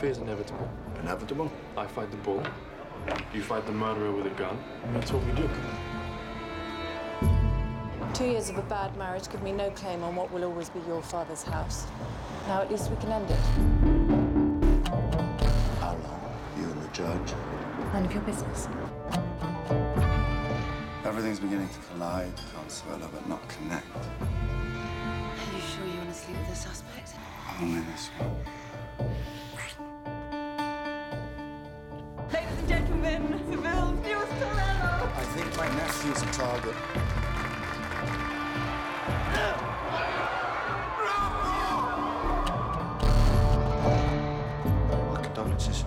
Fear's inevitable. Inevitable? I fight the bull. You fight the murderer with a gun. That's what we do. 2 years of a bad marriage give me no claim on what will always be your father's house. Now at least we can end it. How long? You and the judge? None of your business. Everything's beginning to collide, Consuelo, but not connect. Are you sure you want to sleep with the suspect? Only this one. Ladies and gentlemen, Seville's newest tornado! I think my nephew's a target. My condolences.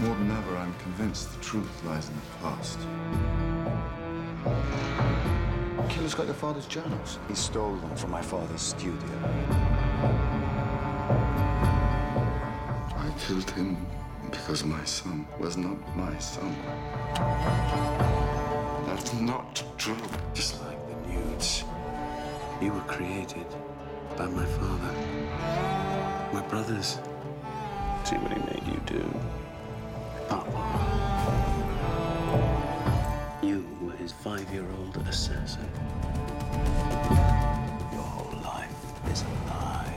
More than ever, I'm convinced the truth lies in the past. The killer's got your father's journals. He stole them from my father's studio. I killed him because my son was not my son. That's not true. Just like the nudes, you were created by my father. My brothers. See what he made you do. You were his 5-year-old assassin. Your whole life is a lie.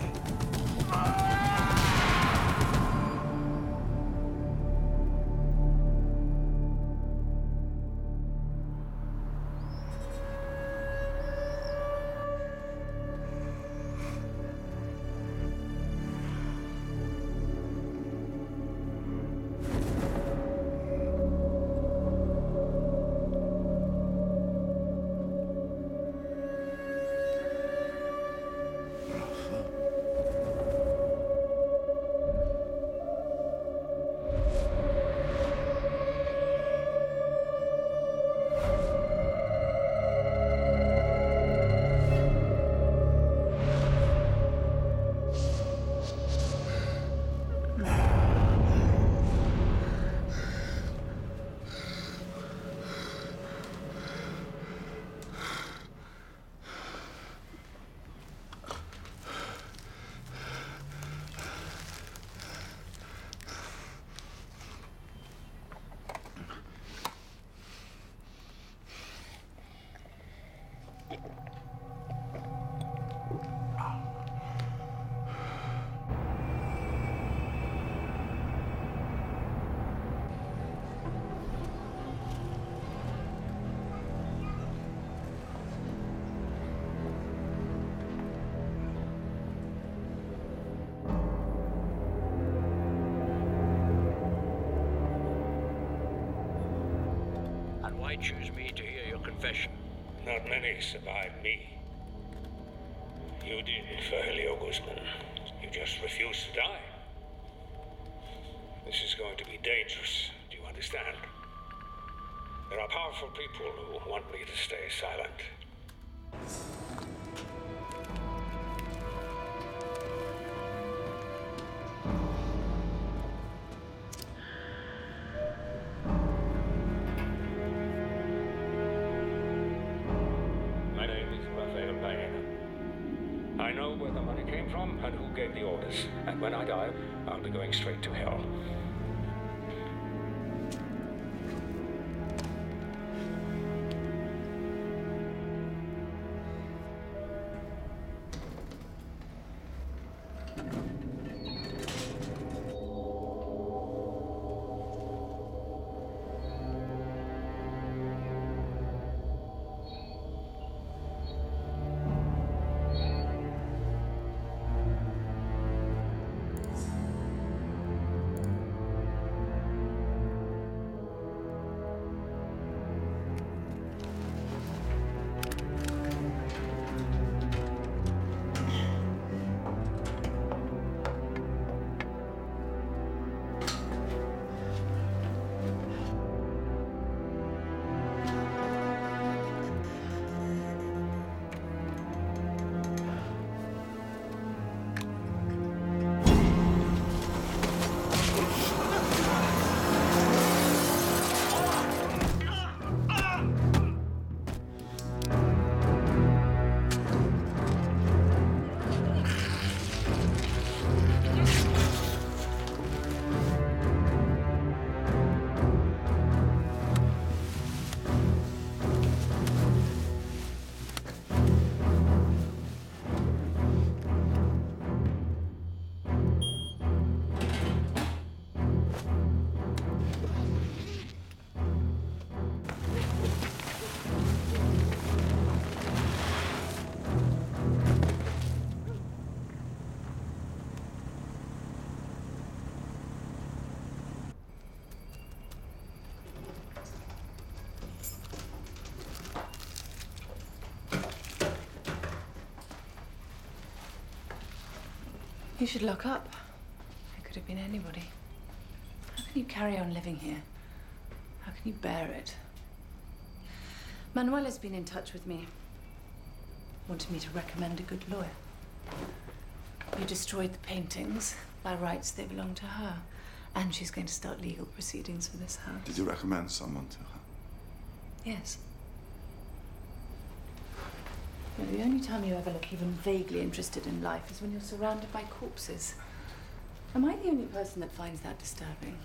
Why choose me to hear your confession? Not many survived me. You did, Virgilio Guthman. You just refused to die. This is going to be dangerous, do you understand? There are powerful people who want me to stay silent. And when I die, I'll be going straight to hell. You should lock up. It could have been anybody. How can you carry on living here? How can you bear it? Manuela's been in touch with me. Wanted me to recommend a good lawyer. You destroyed the paintings. By rights, they belong to her. And she's going to start legal proceedings for this house. Did you recommend someone to her? Yes. No, the only time you ever look even vaguely interested in life is when you're surrounded by corpses. Am I the only person that finds that disturbing?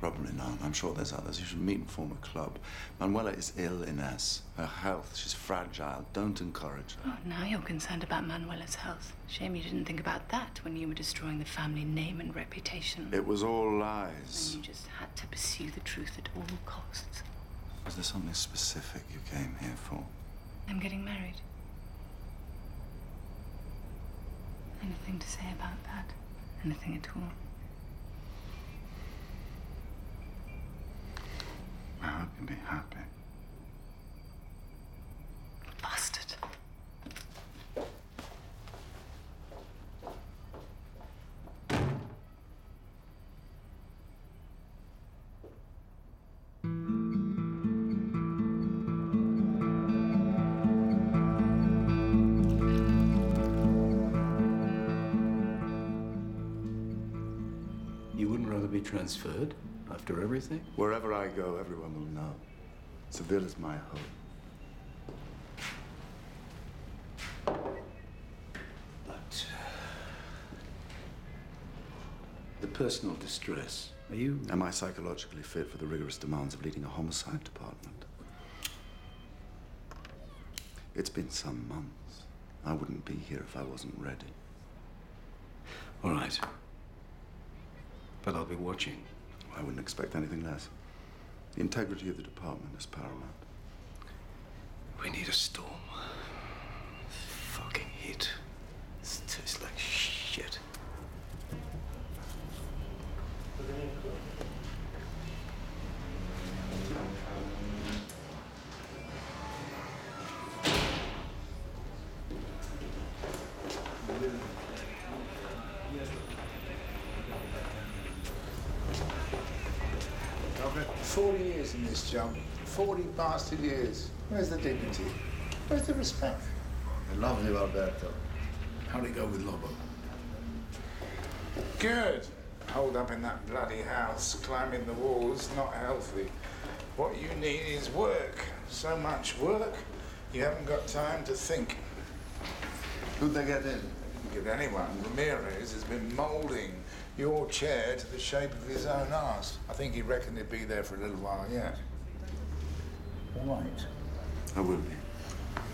Probably not. I'm sure there's others. You should meet and form a club. Manuela is ill, Inez. Her health, she's fragile. Don't encourage her. Oh, now you're concerned about Manuela's health. Shame you didn't think about that when you were destroying the family name and reputation. It was all lies. And you just had to pursue the truth at all costs. Was there something specific you came here for? I'm getting married. Anything to say about that? Anything at all? I hope you'll be happy. Bastard. You wouldn't rather be transferred? After everything? Wherever I go, everyone will know. Seville is my home. But the personal distress, are you... Am I psychologically fit for the rigorous demands of leading a homicide department? It's been some months. I wouldn't be here if I wasn't ready. All right. But I'll be watching. I wouldn't expect anything less. The integrity of the department is paramount. We need a storm. Fucking heat. This tastes like shit. In this job, 40 bastard years. Where's the dignity? Where's the respect? I love you, Alberto. How'd it go with Lobo? Good. Hold up in that bloody house, climbing the walls, not healthy. What you need is work. So much work, you haven't got time to think. Who'd they get in? They didn't get anyone. Ramirez has been moulding your chair to the shape of his own arse. I think he reckoned he'd be there for a little while yet. All right. I will be.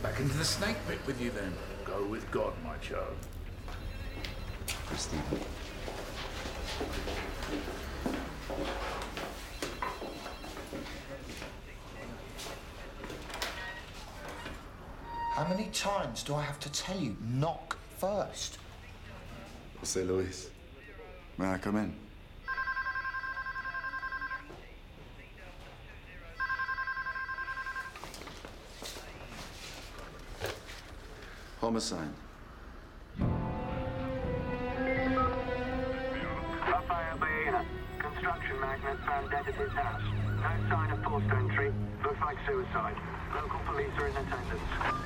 Back into the snake pit with you then. Go with God, my child. Christine. How many times do I have to tell you, knock first? José Luis. May I come in? Homicide. Rafael Baena, construction magnate, found dead at his house. No sign of forced entry. Looks like suicide. Local police are in attendance.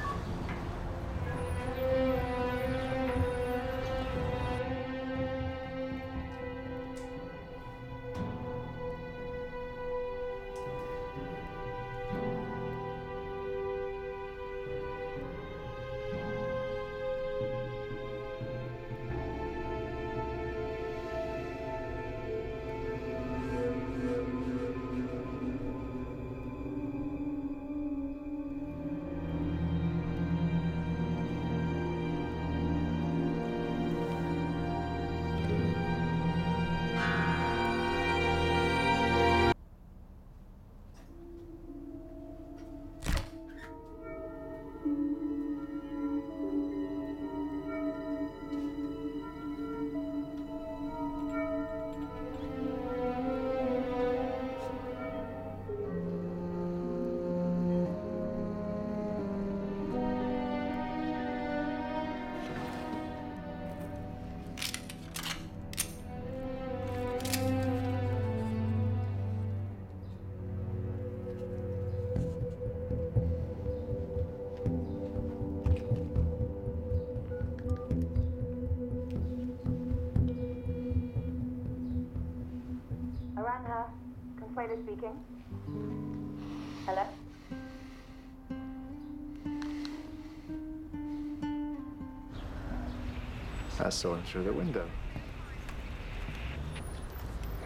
operator speaking. Hello? I saw him through the window.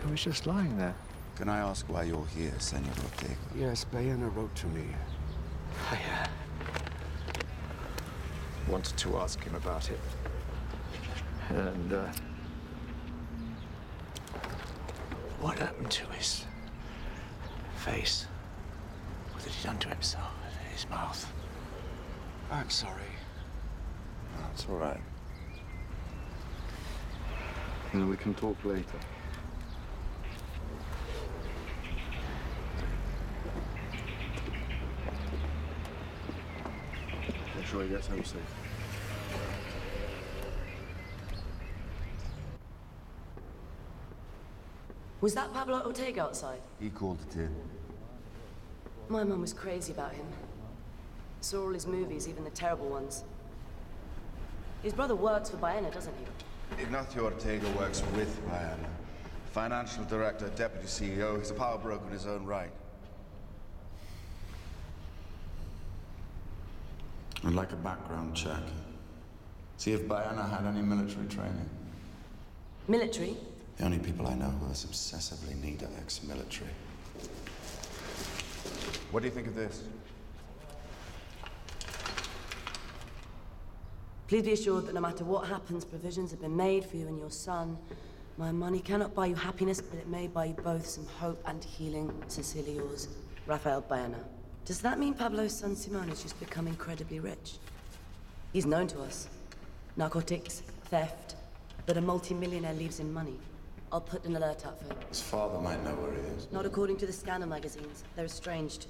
He was just lying there. Can I ask why you're here, Senor Ortega? Yes, Baena wrote to me. I wanted to ask him about it. And, what happened to his face? What had he done to himself? His mouth? I'm sorry. No, it's all right. And we can talk later. Make sure he gets home safe. Was that Pablo Ortega outside? He called it in. My mum was crazy about him. Saw all his movies, even the terrible ones. His brother works for Baena, doesn't he? Ignacio Ortega works with Baena. Financial director, deputy CEO, he's a power broker in his own right. I'd like a background check. See if Baena had any military training. Military? The only people I know who us obsessively need are ex-military. What do you think of this? Please be assured that no matter what happens, provisions have been made for you and your son. My money cannot buy you happiness, but it may buy you both some hope and healing. Sincerely yours, Rafael Baena. Does that mean Pablo's son Simone has just become incredibly rich? He's known to us. Narcotics, theft, but a multi-millionaire leaves him money. I'll put an alert out for him. His father might know where he is. Not according to the scanner magazines. They're estranged.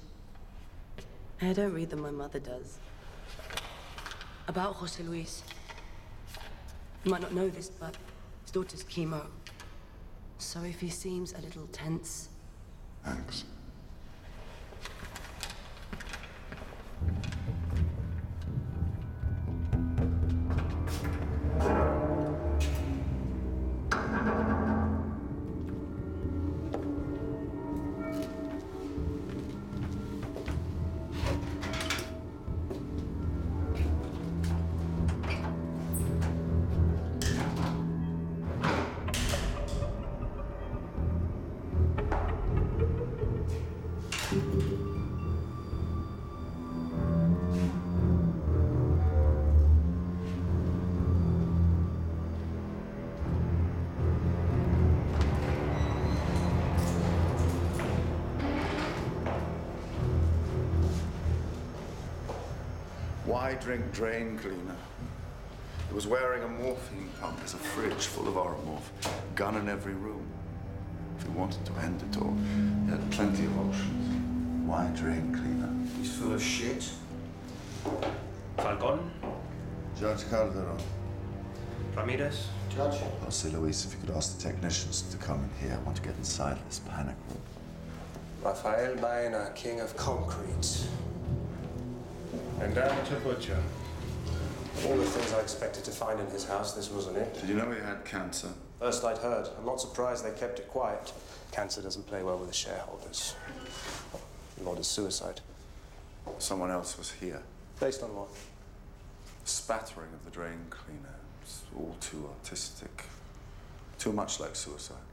I don't read them, my mother does. About José Luis. You might not know this, but his daughter's chemo. So if he seems a little tense... Thanks. I drink drain cleaner. It was wearing a morphine pump. There's a fridge full of Oromorph, gun in every room. If we wanted to end it all, we had plenty of options. Why drain cleaner? He's full of shit. Falcon. Judge Calderon. Ramirez. Judge. José Luis, if you could ask the technicians to come in here. I want to get inside this panic room. Rafael Baena, king of concrete. And down to butcher. All the things I expected to find in his house, this wasn't it. Did you know he had cancer? First I'd heard. I'm not surprised they kept it quiet. Cancer doesn't play well with the shareholders. Lord is suicide. Someone else was here. Based on what? The spattering of the drain cleaner. It's all too artistic. Too much like suicide.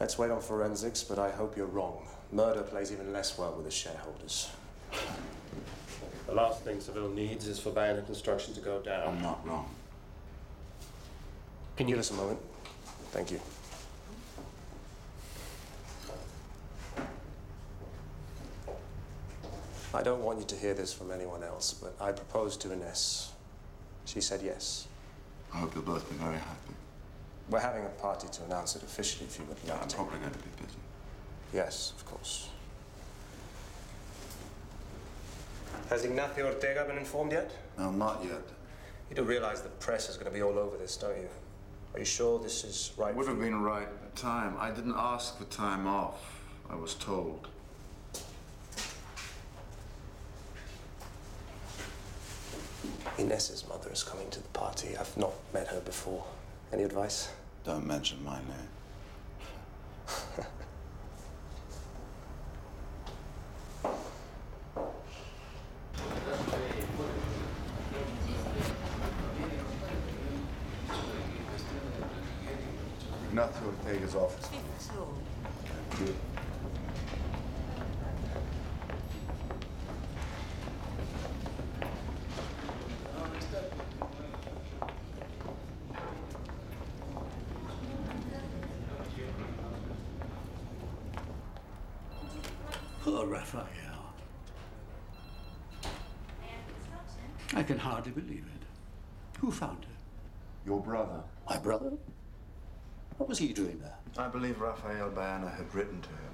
Let's wait on forensics, but I hope you're wrong. Murder plays even less well with the shareholders. The last thing Seville needs is for Baena Construction to go down. I'm not wrong. Can you give us a moment? Thank you. I don't want you to hear this from anyone else, but I proposed to Ines. She said yes. I hope you'll both be very happy. We're having a party to announce it officially, if you would like to. I'm probably going to be busy. Yes, of course. Has Ignacio Ortega been informed yet? No, not yet. You do realize the press is going to be all over this, don't you? Are you sure this is right? Would have been right at the time. I didn't ask for time off. I was told. Ines's mother is coming to the party. I've not met her before. Any advice? Don't mention my name. Ignacio Ortega's office. Fifth floor. Thank you. Poor Rafael. I can hardly believe it. Who found her? Your brother. My brother? What was he doing there? I believe Rafael Baena had written to him.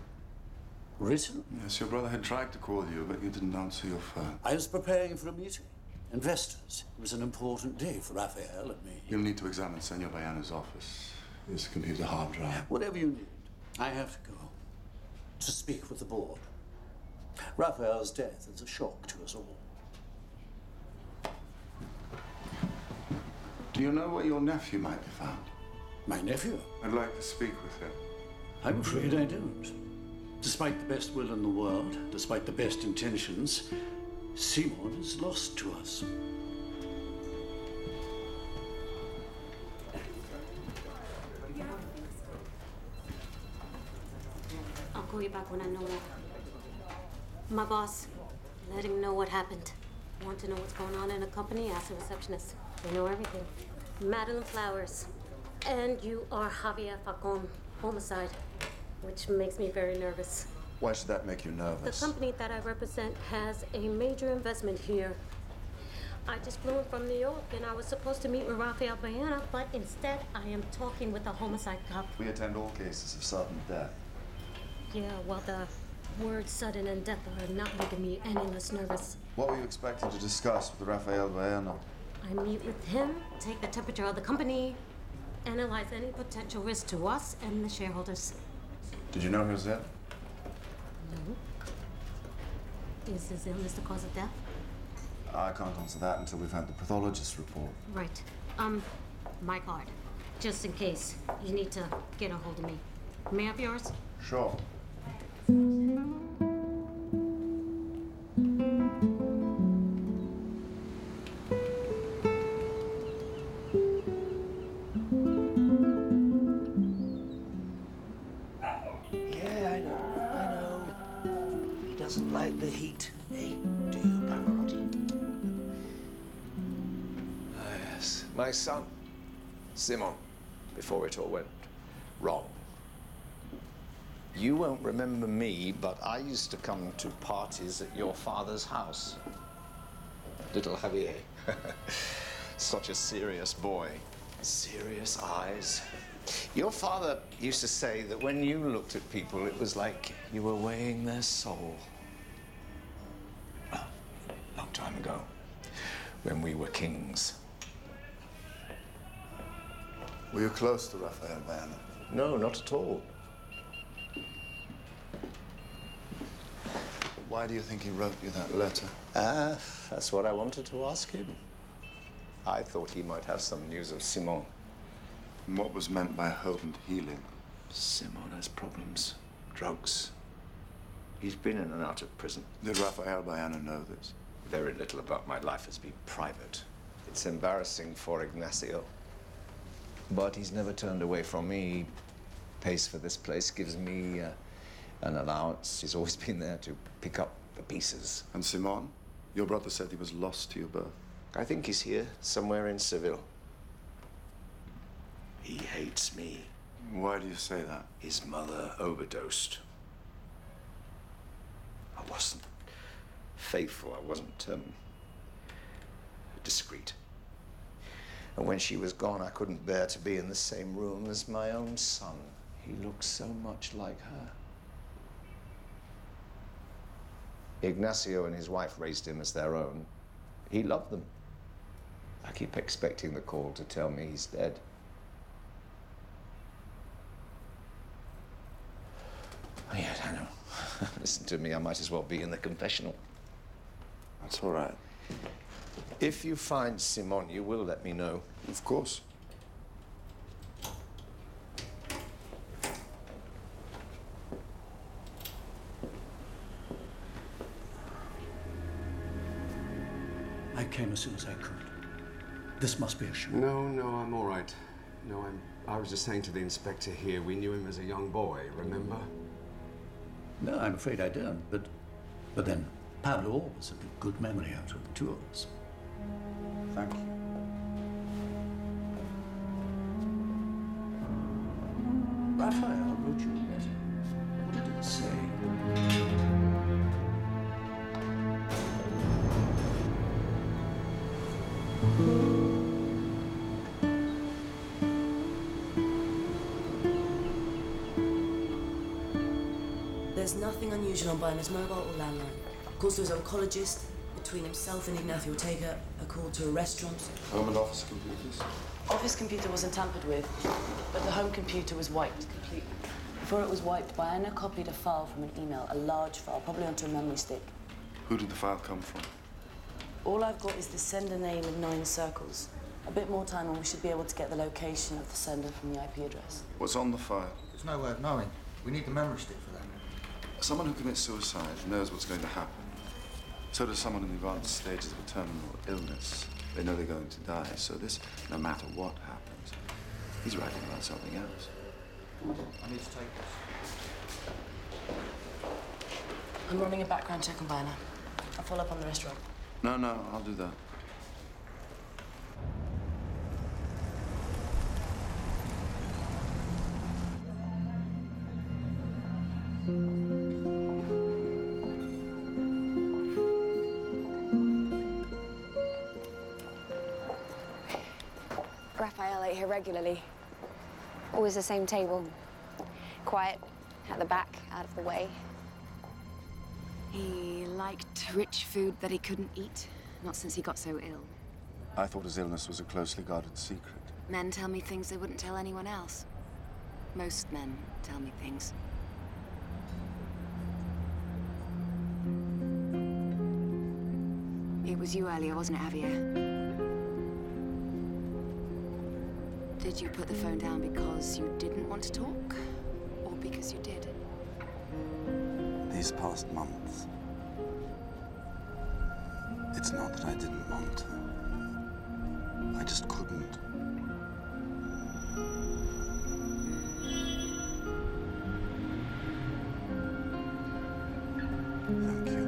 Written? Yes, your brother had tried to call you, but you didn't answer your phone. I was preparing for a meeting. Investors. It was an important day for Rafael and me. You'll need to examine Senor Baena's office. His computer hard drive. Whatever you need. I have to go to speak with the board. Rafael's death is a shock to us all. Do you know where your nephew might be found? My nephew? I'd like to speak with him. I'm afraid I don't. Despite the best will in the world, despite the best intentions, Simone is lost to us. I'll call you back when I know more. My boss, let him know what happened. Want to know what's going on in the company? Ask the receptionist. They know everything. Madeline Flowers. And you are Javier Facon. Homicide. Which makes me very nervous. Why should that make you nervous? The company that I represent has a major investment here. I just flew in from New York and I was supposed to meet with Rafael Baena, but instead I am talking with a homicide cop. We attend all cases of sudden death. Yeah, well, the words sudden and death are not making me any less nervous. What were you expected to discuss with Rafael Baena? I meet with him, take the temperature of the company, analyze any potential risk to us and the shareholders. Did you know he was dead? No. Is his illness the cause of death? I can't answer that until we've had the pathologist's report. Right. My card. Just in case you need to get a hold of me. May I have yours? Sure. Like the heat, eh? Do you, Pavarotti? Ah, yes. My son, Simon, before it all went wrong. You won't remember me, but I used to come to parties at your father's house. Little Javier. Such a serious boy. Serious eyes. Your father used to say that when you looked at people, it was like you were weighing their soul. Well, a long time ago, when we were kings. Were you close to Rafael Baena? No, not at all. Why do you think he wrote you that letter? That's what I wanted to ask him. I thought he might have some news of Simone. And what was meant by hope and healing? Simone has problems. Drugs. He's been in and out of prison. Did Rafael Baena know this? Very little about my life has been private. It's embarrassing for Ignacio. But he's never turned away from me. He pays for this place, gives me an allowance. He's always been there to pick up the pieces. And Simone? Your brother said he was lost to your birth. I think he's here, somewhere in Seville. He hates me. Why do you say that? His mother overdosed. I wasn't faithful. I wasn't discreet. And when she was gone, I couldn't bear to be in the same room as my own son. He looked so much like her. Ignacio and his wife raised him as their own. He loved them. I keep expecting the call to tell me he's dead. Oh, yeah, I know. Listen to me, I might as well be in the confessional. That's all right. If you find Simone, you will let me know. Of course. I came as soon as I could. This must be a show. No, no, I'm all right. No, I was just saying to the inspector here, we knew him as a young boy, remember? No, I'm afraid I don't, but then Pablo always had a good memory out of the two of us. Thank you. Rafael wrote you a letter. What did it say? There's nothing unusual on Baena's mobile or landline. Calls to his oncologist, between himself and Ignacio Ortega, a call to a restaurant. Home and office computers? Office computer wasn't tampered with, but the home computer was wiped completely. Before it was wiped, Baena copied a file from an email, a large file, probably onto a memory stick. Who did the file come from? All I've got is the sender name of Nine Circles. A bit more time and we should be able to get the location of the sender from the IP address. What's on the file? There's no way of knowing. We need the memory stick for that. Someone who commits suicide knows what's going to happen. So does someone in the advanced stages of a terminal illness. They know they're going to die, so this, no matter what happens, he's writing about something else. I need to take this. I'm running a background check on Baena. I'll follow up on the restaurant. No, I'll do that. Rafael ate here regularly. Always the same table. Quiet, at the back, out of the way. He liked rich food that he couldn't eat, not since he got so ill. I thought his illness was a closely guarded secret. Men tell me things they wouldn't tell anyone else. Most men tell me things. It was you earlier, wasn't it, Javier? Did you put the phone down because you didn't want to talk, or because you did? These past months, it's not that I didn't want to. I just couldn't. Thank you.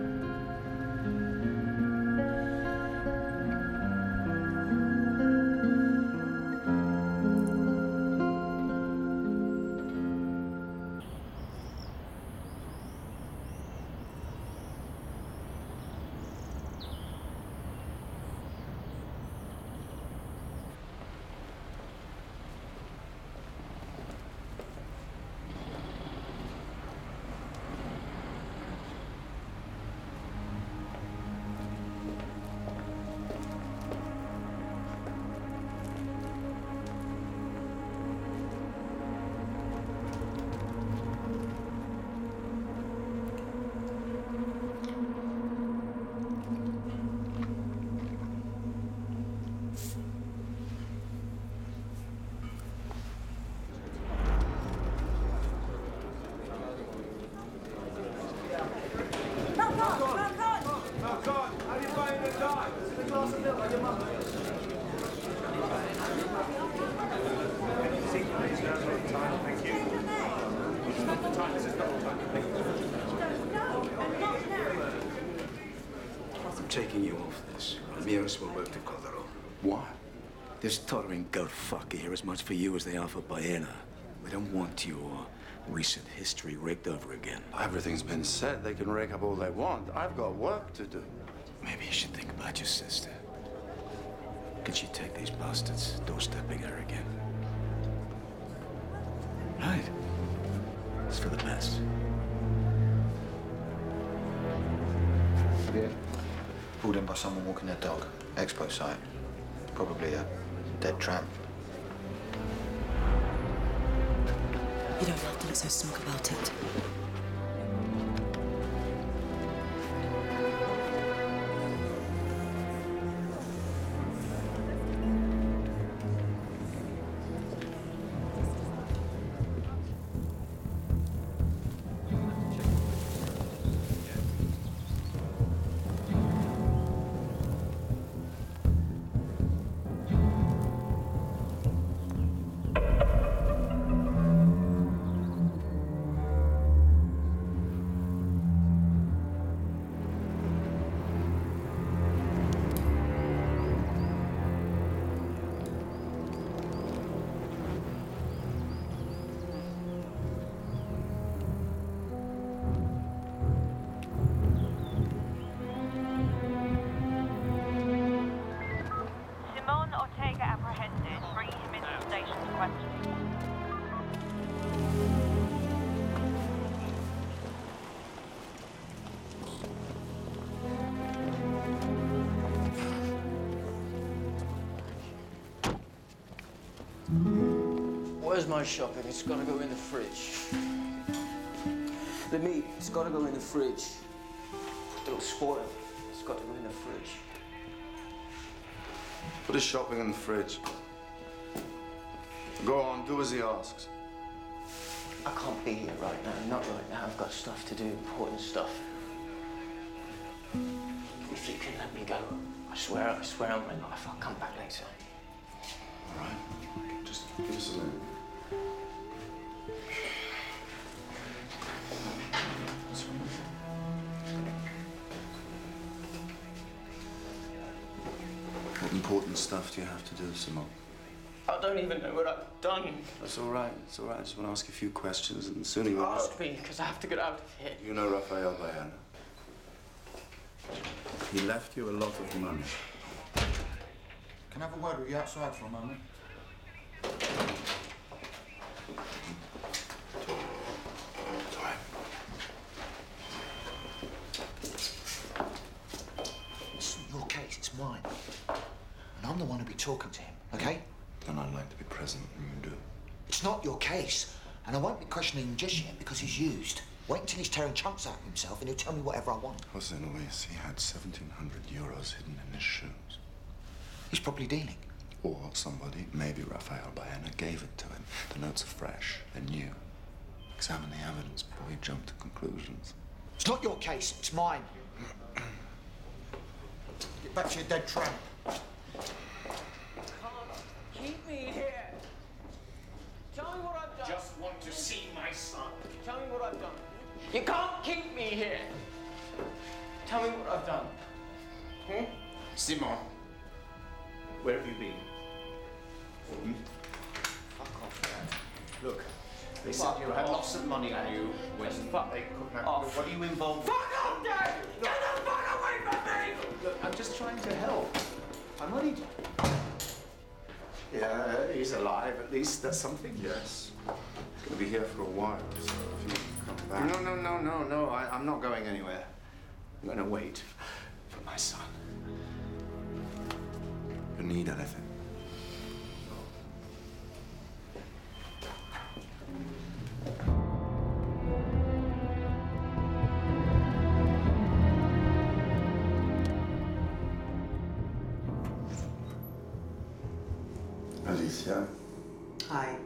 Taking you off this. Ramirez will work to Calderon. Why? This tottering goat fucker here as much for you as they are for Baena. We don't want your recent history raked over again. Everything's been said. They can rake up all they want. I've got work to do. Maybe you should think about your sister. Can she take these bastards doorstepping her again? Right. It's for the best. Yeah. Pulled in by someone walking their dog. Expo site. Probably a dead tramp. You don't have to look so smug about it. Where's my shopping? It's gotta go in the fridge. The meat, it's gotta go in the fridge. It'll spoil. It's gotta go in the fridge. Put his shopping in the fridge. Go on, do as he asks. I can't be here right now, not right now. I've got stuff to do, important stuff. If you can let me go, I swear on my life, I'll come back later. All right, just give us a minute. What important stuff do you have to do, Simone? I don't even know what I've done. That's all right, it's all right. I just want to ask you a few questions, and the sooner you ask me, because I have to get out of here. You know Rafael Baena. He left you a lot of money. Can I have a word with you outside for a moment? It's not your case, it's mine. And I'm the one who'll be talking to him, okay? Then I'd like to be present when you do. It's not your case, and I won't be questioning him just yet because he's used. Wait until he's tearing chunks out of himself and he'll tell me whatever I want. Jose Luis, he had 1,700 euros hidden in his shoes. He's probably dealing. Or somebody, maybe Rafael Baena, gave it to him. The notes are fresh, they're new. Examine the evidence before you jump to conclusions. It's not your case, it's mine. Get back to your dead tramp. You can't keep me here. Tell me what I've done. Just want to see my son. Tell me what I've done. You can't keep me here. Tell me what I've done. Hmm? Simon, where have you been? Hmm? Fuck off, man. Look, they said you had lots of money on you when they could not. Off. What are you involved in? Fuck off, Dad! Get the fuck away from me! Look, I'm just trying to help. I'm only... Yeah, he's alive, at least. That's something. Yes. He's going to be here for a while, so if you can come back... No. I'm not going anywhere. I'm going to wait for my son. You need anything? Alicia. Hi.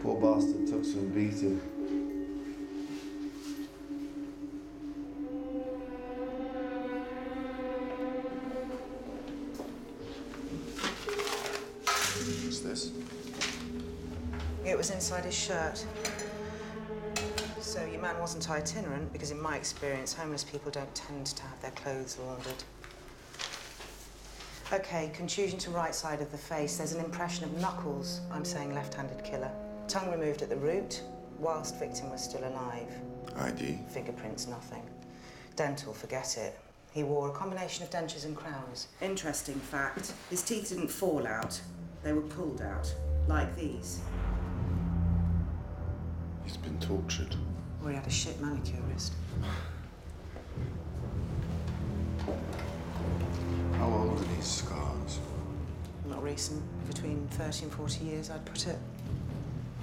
Poor bastard took some beating. What's this? It was inside his shirt. So your man wasn't itinerant because, in my experience, homeless people don't tend to have their clothes laundered. Okay, contusion to right side of the face. There's an impression of knuckles. I'm saying left-handed killer. Tongue removed at the root, whilst victim was still alive. ID? Fingerprints, nothing. Dental, forget it. He wore a combination of dentures and crowns. Interesting fact, his teeth didn't fall out. They were pulled out, like these. He's been tortured. Or he had a shit manicurist. How old are these scars? Not recent. Between 30 and 40 years, I'd put it.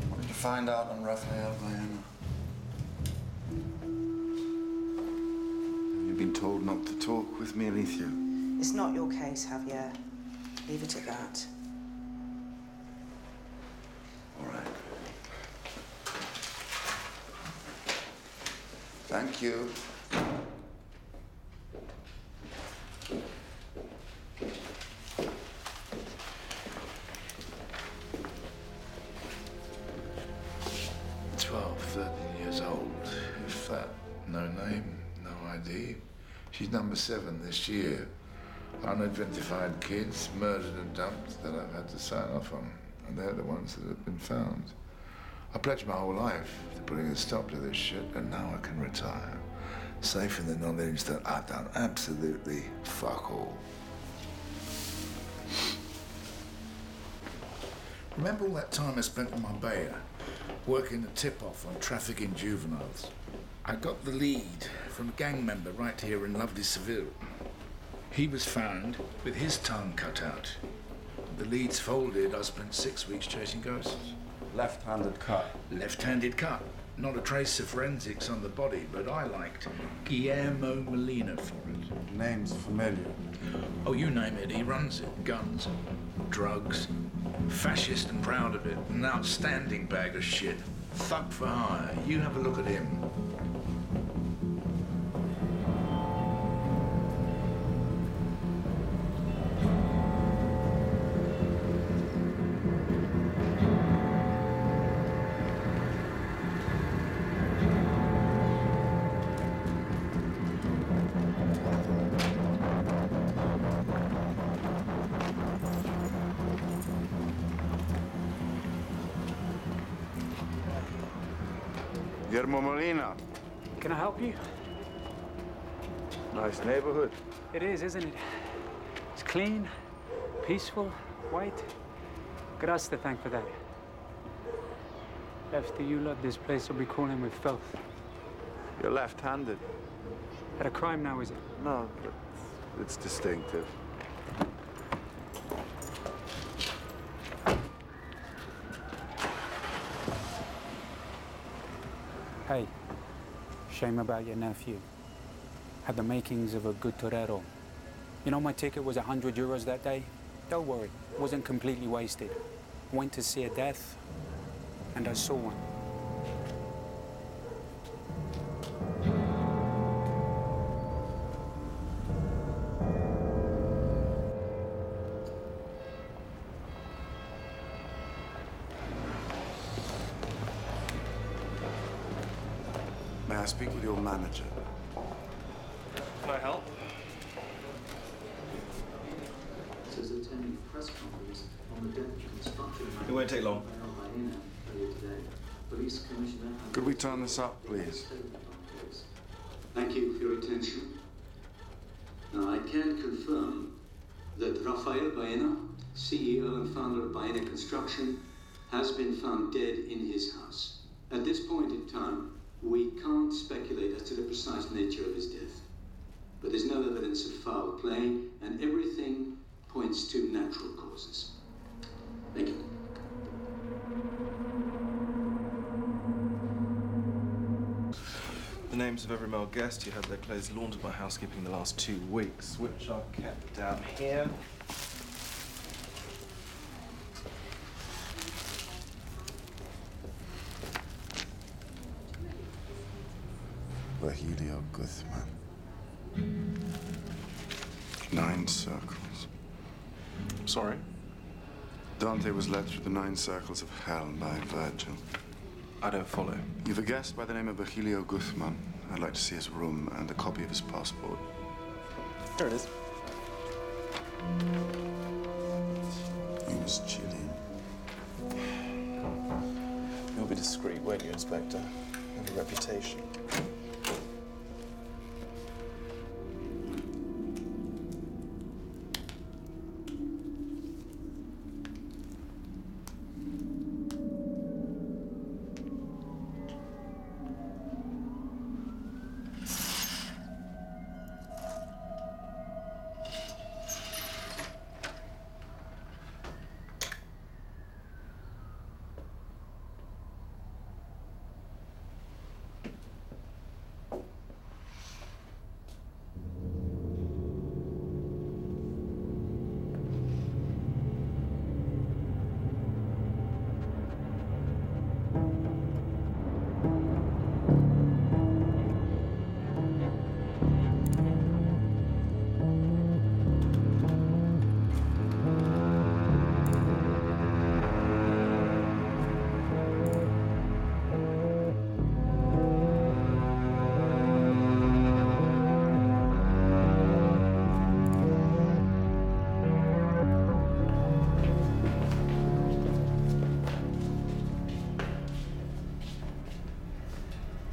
What did you find out on Rafael Baena? Have you been told not to talk with me, Alicia? It's not your case, Javier. Leave it at that. All right. Thank you. Number 7 this year. Unidentified kids murdered and dumped that I've had to sign off on, and they're the ones that have been found. I pledged my whole life to putting a stop to this shit, and now I can retire, safe in the knowledge that I've done absolutely fuck all. Remember all that time I spent in Marbella, working a tip-off on trafficking juveniles? I got the lead from a gang member right here in lovely Seville. He was found with his tongue cut out, The leads folded. I spent 6 weeks chasing ghosts. Left-handed cut. Left-handed cut. Not a trace of forensics on the body, but I liked Guillermo Molina for it. Name's familiar. Oh, you name it, he runs it. Guns, drugs, fascist and proud of it. An outstanding bag of shit. Thug for hire. You have a look at him. Molina. Can I help you? Nice neighborhood. It is, isn't it? It's clean, peaceful, white. Got us to thank for that. After you lot, this place will be crawling with filth. You're left-handed. Not a crime now, is it? No, but it's distinctive. Hey, shame about your nephew. Had the makings of a good torero. You know, my ticket was 100 euros that day. Don't worry, wasn't completely wasted. Went to see a death, and I saw one. I speak with your manager. Can I help? This is attending a press conference on the death of construction. It won't take long. Police Commissioner. Could we turn this up, please? Thank you for your attention. Now, I can confirm that Rafael Baena, CEO and founder of Baena Construction, has been found dead in his house. At this point in time, we can't speculate as to the precise nature of his death, but there's no evidence of foul play, and everything points to natural causes. Thank you. The names of every male guest who had their clothes laundered by housekeeping in the last 2 weeks, which are kept down here. Virgilio Guthman. 9 Circles. Sorry? Dante was led through the 9 circles of hell by Virgil. I don't follow. You've a guest by the name of Virgilio Guthman. I'd like to see his room and a copy of his passport. Here it is. He was chilling. You'll be discreet, won't you, Inspector? You have a reputation.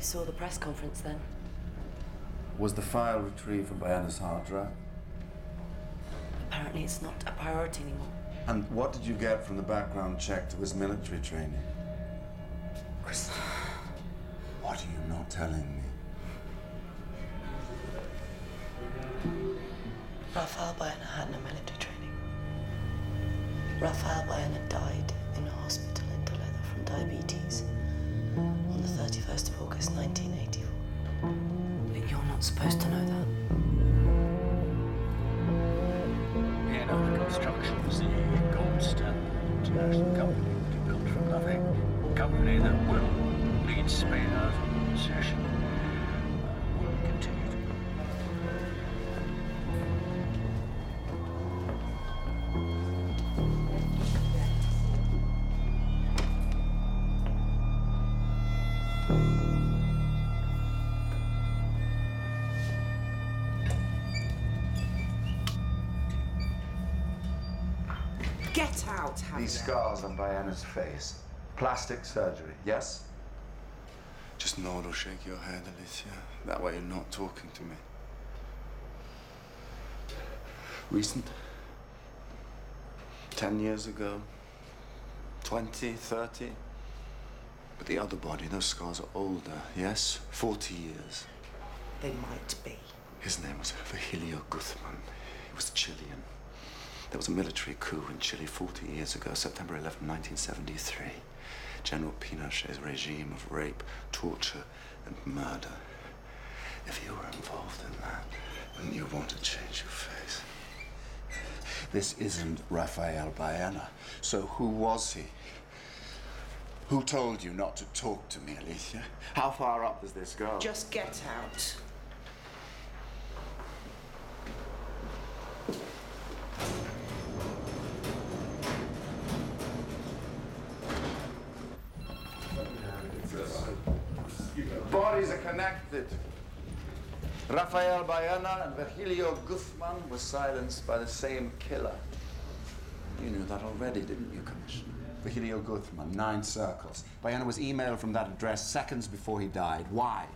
Saw the press conference then. Was the file retrieved from Baena's hard drive? Apparently it's not a priority anymore. And what did you get from the background check to his military training? Chris. What are you not telling me? Rafael Baena had no military training. Rafael Baena died in a hospital in Toledo from diabetes on the 31st of August 1984. But you're not supposed to know that. Baena Construction is the gold standard international company to build from nothing. A company that will lead Spain out of recession. Get out, Javier. These scars on Baena's face. Plastic surgery, yes? Just nod or shake your head, Alicia. That way you're not talking to me. Recent? 10 years ago. 20, 30. But the other body, those scars are older, yes? 40 years. They might be. His name was Virgilio Guthman. He was Chilean. There was a military coup in Chile 40 years ago, September 11, 1973. General Pinochet's regime of rape, torture, and murder. If you were involved in that, wouldn't you want to change your face? This isn't Rafael Baena. So who was he? Who told you not to talk to me, Alicia? How far up does this go? Just get out. Bodies are connected. Rafael Baena and Virgilio Guthman were silenced by the same killer. You knew that already, didn't you, Commissioner? Virgilio Guthman, 9 Circles. Baena was emailed from that address seconds before he died. Why?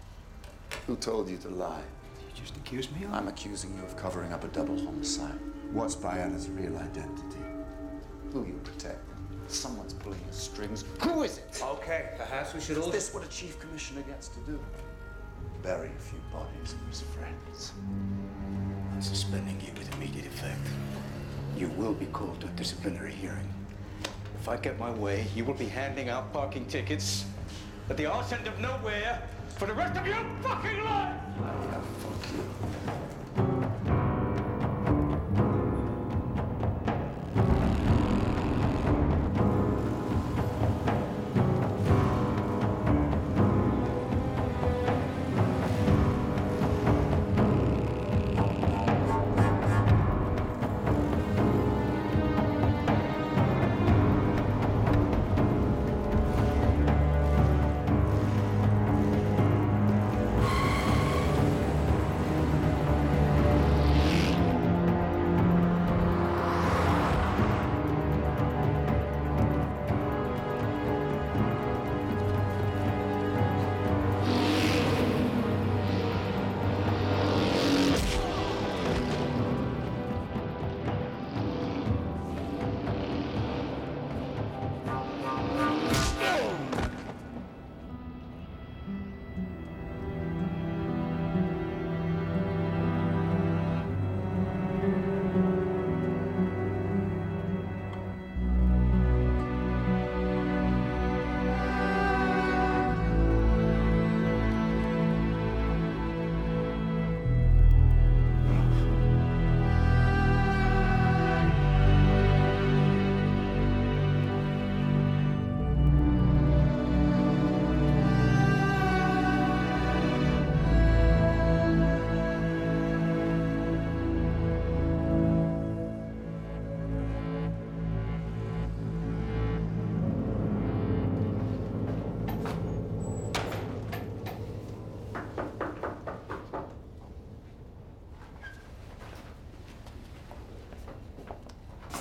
Who told you to lie? You just accused me? I'm accusing you of covering up a double homicide. What's Baena's real identity? Who you protect? Someone's pulling the strings. Who is it? Okay, perhaps we should all... Is this what a chief commissioner gets to do? Bury a few bodies of his friends. I'm suspending you with immediate effect. You will be called to a disciplinary hearing. If I get my way, you will be handing out parking tickets at the arse end of nowhere for the rest of your fucking life! Yeah, fuck you.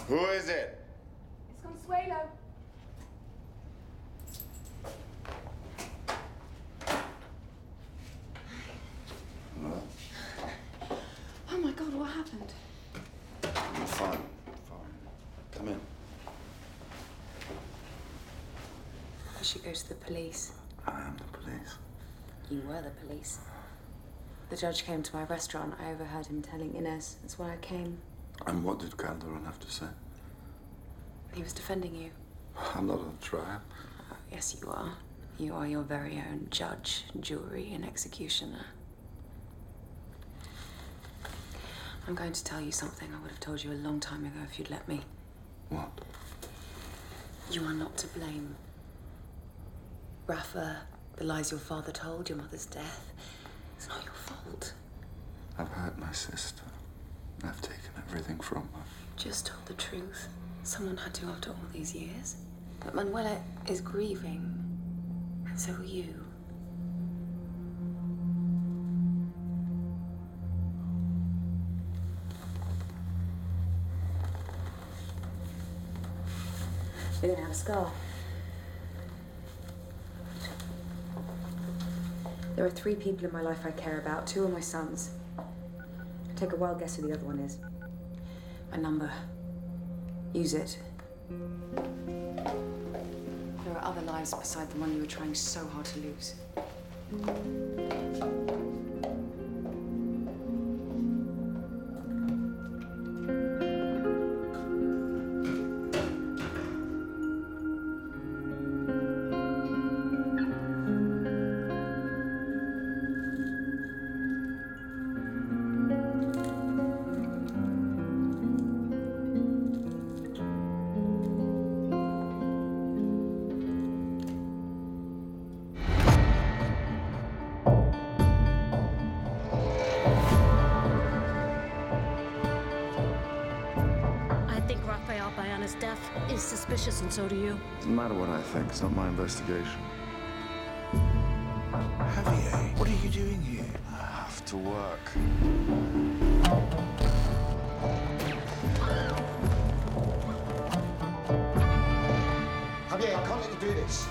Who is it? It's Consuelo. Well. Oh my God, what happened? I'm fine. Come in. She goes to the police. I am the police. You were the police. The judge came to my restaurant. I overheard him telling Inez. That's why I came. And what did Calderon have to say? He was defending you. I'm not on trial. Oh, yes, you are. You are your very own judge, jury, and executioner. I'm going to tell you something I would have told you a long time ago if you'd let me. What? You are not to blame. Rafa, the lies your father told, your mother's death, it's not your fault. I've hurt my sister. I've taken everything from her. Just told the truth. Someone had to after all these years. But Manuela is grieving, and so are you. You're gonna have a scar. There are three people in my life I care about. Two are my sons. Take a wild guess who the other one is. My number. Use it. There are other lives beside the one you were trying so hard to lose. And so do you. Doesn't matter what I think. It's not my investigation. Javier, what are you doing here? I have to work. Javier, I can't let you do this.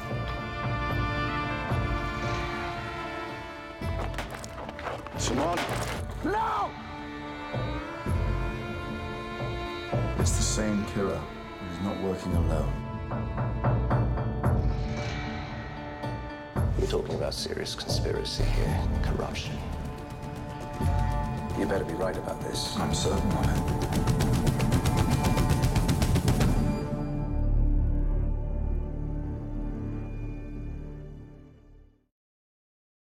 Simone. No! It's the same killer. Not working alone. You're talking about serious conspiracy here, corruption. You better be right about this. I'm certain on it.